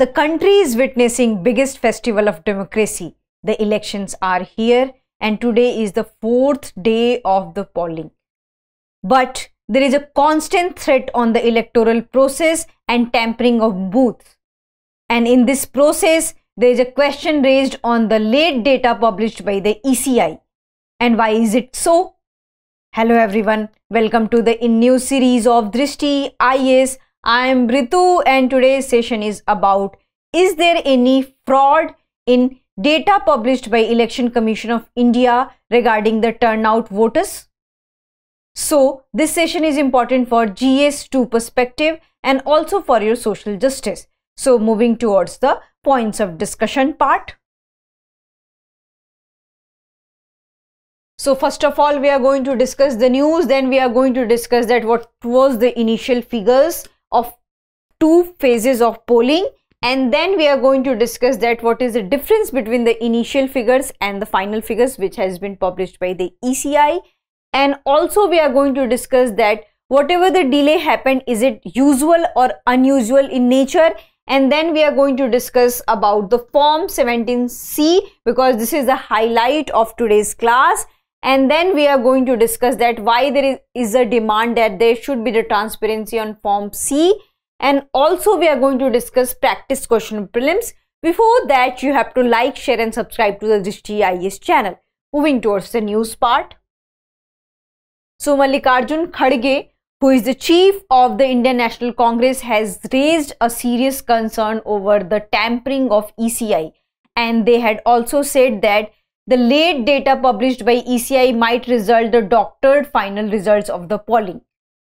The country is witnessing biggest festival of democracy. The elections are here and today is the fourth day of the polling. But there is a constant threat on the electoral process and tampering of booths. And in this process, there is a question raised on the late data published by the ECI. And why is it so? Hello everyone, welcome to the in-new series of Drishti IAS. I am Ritu and today's session is about, is there any fraud in data published by Election Commission of India regarding the turnout voters? So this session is important for GS2 perspective and also for your social justice. So moving towards the points of discussion part. So first of all, we are going to discuss the news, then we are going to discuss that what was the initial figures of two phases of polling, and then we are going to discuss that what is the difference between the initial figures and the final figures which has been published by the ECI. And also we are going to discuss that whatever the delay happened, is it usual or unusual in nature? And then we are going to discuss about the form 17C because this is the highlight of today's class. And then we are going to discuss that why there is a demand that there should be the transparency on form C. And also we are going to discuss practice question prelims. Before that, you have to like, share and subscribe to the Drishti IAS channel. Moving towards the news part. So Mallikarjun Kharge, who is the chief of the Indian National Congress, has raised a serious concern over the tampering of ECI. And they had also said that the late data published by ECI might result the doctored final results of the polling.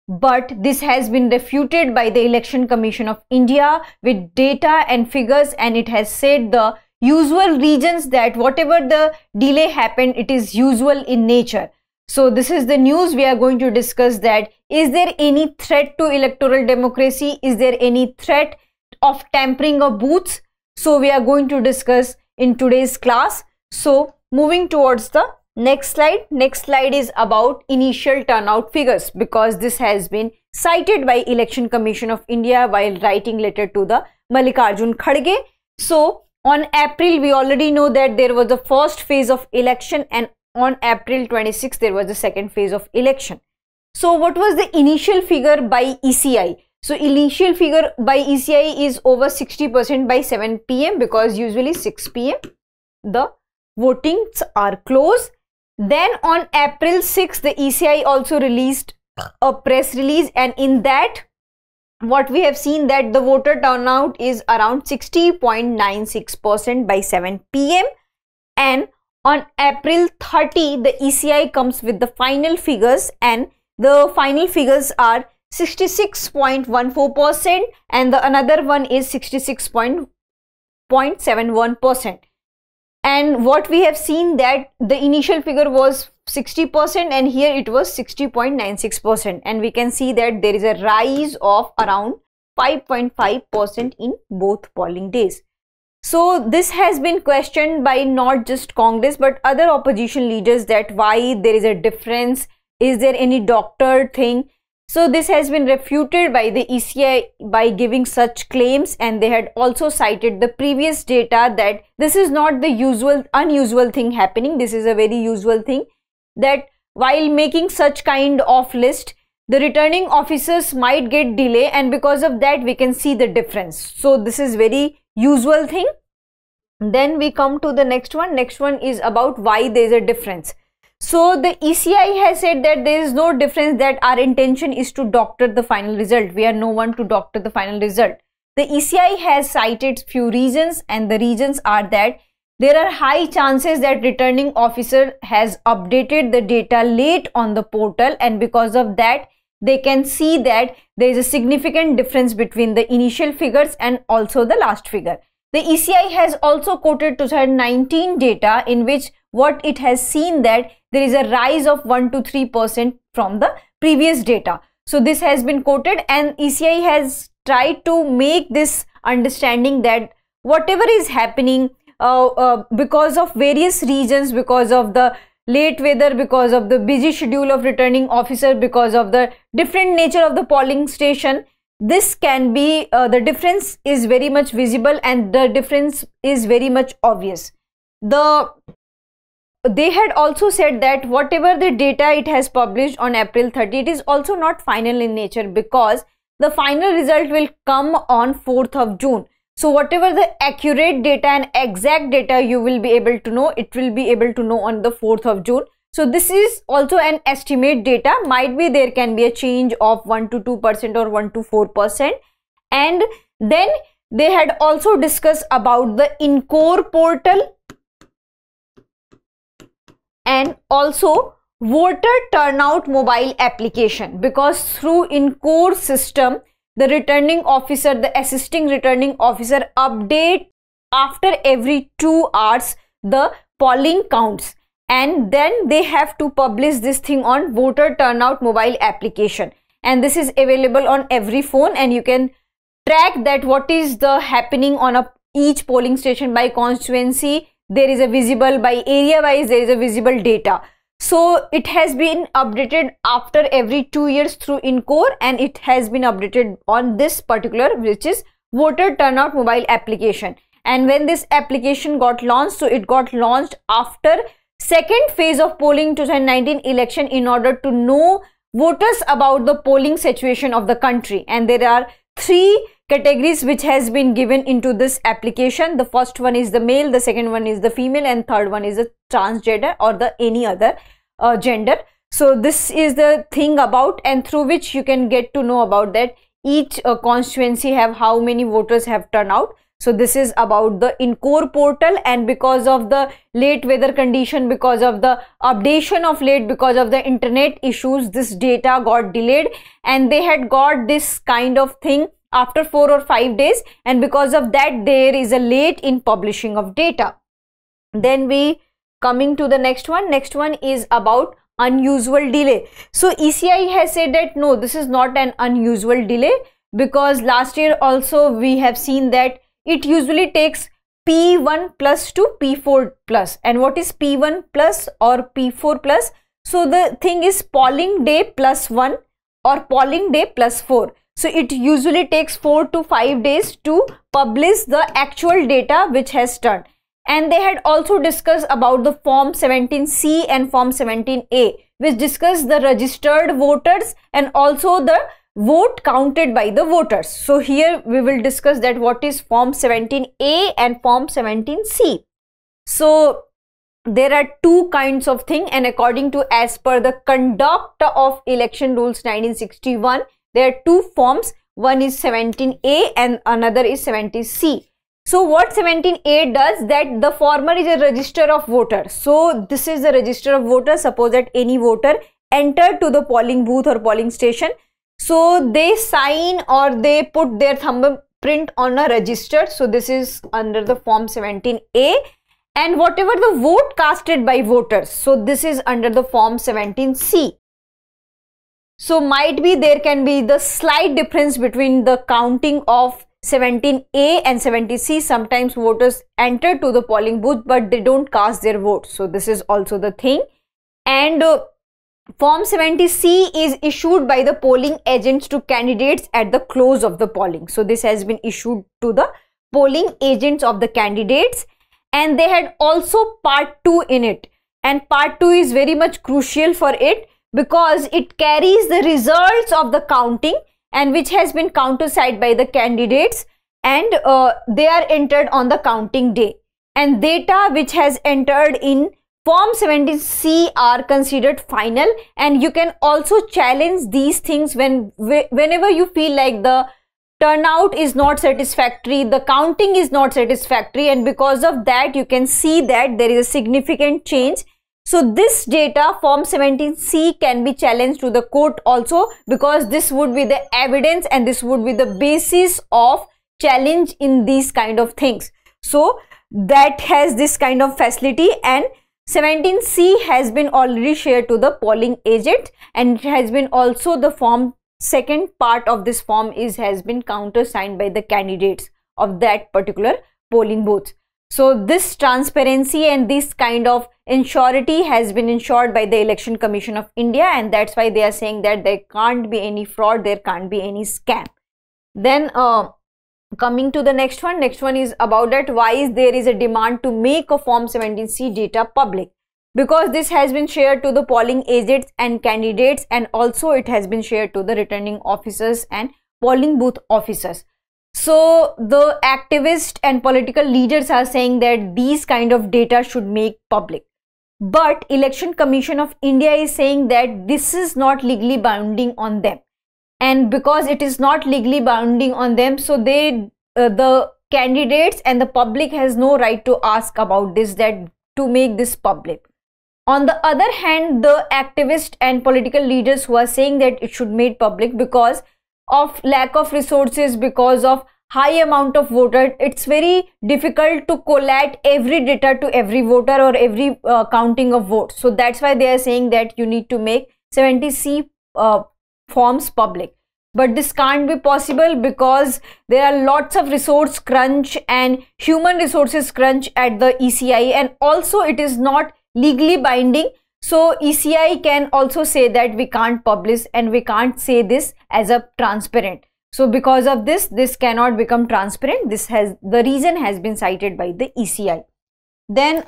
But this has been refuted by the Election Commission of India with data and figures, and it has said the usual reasons that whatever the delay happened, it is usual in nature. So this is the news we are going to discuss, that is there any threat to electoral democracy? Is there any threat of tampering of booths? So we are going to discuss in today's class. So moving towards the next slide is about initial turnout figures because this has been cited by Election Commission of India while writing letter to the Mallikarjun Kharge. So on April, we already know that there was the first phase of election, and on April 26 there was the second phase of election. So what was the initial figure by ECI? So initial figure by ECI is over 60% by 7 PM because usually 6 PM the votings are closed. Then on April 6, the ECI also released a press release, and in that what we have seen that the voter turnout is around 60.96% by 7 PM. And on April 30, the ECI comes with the final figures, and the final figures are 66.14% and the another one is 66.71%. And what we have seen that the initial figure was 60% and here it was 60.96%, and we can see that there is a rise of around 5.5% in both polling days. So this has been questioned by not just Congress but other opposition leaders that why there is a difference, is there any doctored thing? So this has been refuted by the ECI by giving such claims, and they had also cited the previous data that this is not the usual, unusual thing happening. This is a very usual thing that while making such kind of list, the returning officers might get delay, and because of that we can see the difference. So this is very usual thing. Then we come to the next one. Next one is about why there is a difference. So the ECI has said that there is no difference, that our intention is to doctor the final result. We are no one to doctor the final result. The ECI has cited few reasons, and the reasons are that there are high chances that returning officer has updated the data late on the portal, and because of that they can see that there is a significant difference between the initial figures and also the last figure. The ECI has also quoted 2019 data in which what it has seen that there is a rise of 1 to 3% from the previous data. So this has been quoted, and ECI has tried to make this understanding that whatever is happening because of various reasons, because of the late weather, because of the busy schedule of returning officer, because of the different nature of the polling station, this can be the difference is very much visible and the difference is very much obvious. They had also said that whatever the data it has published on April 30, it is also not final in nature because the final result will come on 4th of June. So whatever the accurate data and exact data you will be able to know, it will be able to know on the 4th of June. So this is also an estimate data, might be there can be a change of 1 to 2% or 1 to 4%. And then they had also discussed about the in-core portal and also voter turnout mobile application, because through in-core system, the returning officer, the assisting returning officer update after every 2 hours the polling counts. And then they have to publish this thing on voter turnout mobile application, and this is available on every phone, and you can track that what is the happening on each polling station by constituency. There is a visible by area wise, there is a visible data. So it has been updated after every 2 years through in-core, and it has been updated on this particular, which is voter turnout mobile application. And when this application got launched, so it got launched after second phase of polling 2019 election in order to know voters about the polling situation of the country. And there are 3 categories which has been given into this application. The first one is the male, the second one is the female, and third one is the transgender or the any other gender. So this is the thing about, and through which you can get to know about that each constituency have how many voters have turned out. So this is about the in-core portal, and because of the late weather condition, because of the updation of late, because of the internet issues, this data got delayed, and they had got this kind of thing after 4 or 5 days, and because of that there is a late in publishing of data. Then we coming to the next one. Next one is about unusual delay. So ECI has said that no, this is not an unusual delay, because last year also we have seen that it usually takes P1 plus to P4 plus. And what is P1 plus or P4 plus? So the thing is polling day plus 1 or polling day plus 4. So it usually takes 4 to 5 days to publish the actual data which has turned. And they had also discussed about the Form 17C and Form 17A, which discuss the registered voters and also the vote counted by the voters. So here we will discuss that what is Form 17A and Form 17C. So there are 2 kinds of thing, and according to as per the Conduct of Election Rules 1961, there are 2 forms. One is 17A and another is 17C. So what 17A does, that the former is a register of voters. So this is the register of voters. Suppose that any voter entered to the polling booth or polling station. So they sign or they put their thumbprint on a register. So this is under the Form 17A, and whatever the vote casted by voters. So this is under the Form 17C. So might be there can be the slight difference between the counting of 17A and 17C. Sometimes voters enter to the polling booth, but they don't cast their vote. So this is also the thing. And Form 17C is issued by the polling agents to candidates at the close of the polling. So this has been issued to the polling agents of the candidates, and they had also part 2 in it, and part 2 is very much crucial for it because it carries the results of the counting and which has been countersigned by the candidates, and they are entered on the counting day, and data which has entered in Form 17C are considered final. And you can also challenge these things whenever you feel like the turnout is not satisfactory, the counting is not satisfactory, and because of that you can see that there is a significant change. So this data Form 17C can be challenged to the court also, because this would be the evidence and this would be the basis of challenge in these kind of things. So that has this kind of facility, and 17C has been already shared to the polling agent, and it has been also the form second part of this form has been countersigned by the candidates of that particular polling booth. So this transparency and this kind of insurity has been ensured by the Election Commission of India, and that's why they are saying that there can't be any fraud, there can't be any scam. Then coming to the next one is about that why is there is a demand to make a Form 17C data public? Because this has been shared to the polling agents and candidates, and also it has been shared to the returning officers and polling booth officers. So the activists and political leaders are saying that these kind of data should make public. But Election Commission of India is saying that this is not legally binding on them. And because it is not legally binding on them, so they, the candidates and the public has no right to ask about this, that to make this public. On the other hand, the activists and political leaders who are saying that it should be made public because of lack of resources, because of high amount of voter, it's very difficult to collate every data to every voter or every counting of votes. So that's why they are saying that you need to make 17C forms public. But this can't be possible because there are lots of resource crunch and human resources crunch at the ECI, and also it is not legally binding. So ECI can also say that we can't publish and we can't say this as a transparent. So because of this, this cannot become transparent. This has, the reason has been cited by the ECI. Then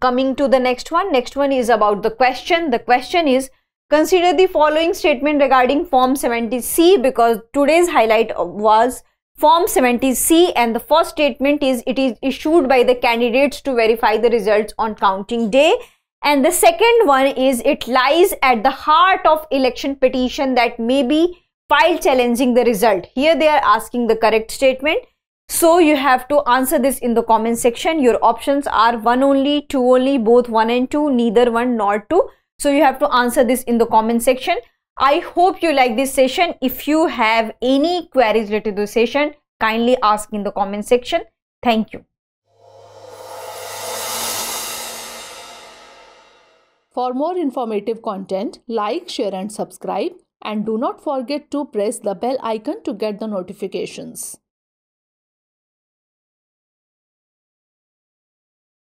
coming to the next one is about the question. The question is, consider the following statement regarding Form 17C, because today's highlight was Form 17C, and the first statement is it is issued by the candidates to verify the results on counting day. And the second one is it lies at the heart of election petition that may be filed challenging the result. Here they are asking the correct statement. So you have to answer this in the comment section. Your options are 1 only, 2 only, both 1 and 2, neither 1 nor 2. So you have to answer this in the comment section. I hope you like this session. If you have any queries related to the session, kindly ask in the comment section. Thank you. For more informative content, like, share and subscribe, and do not forget to press the bell icon to get the notifications.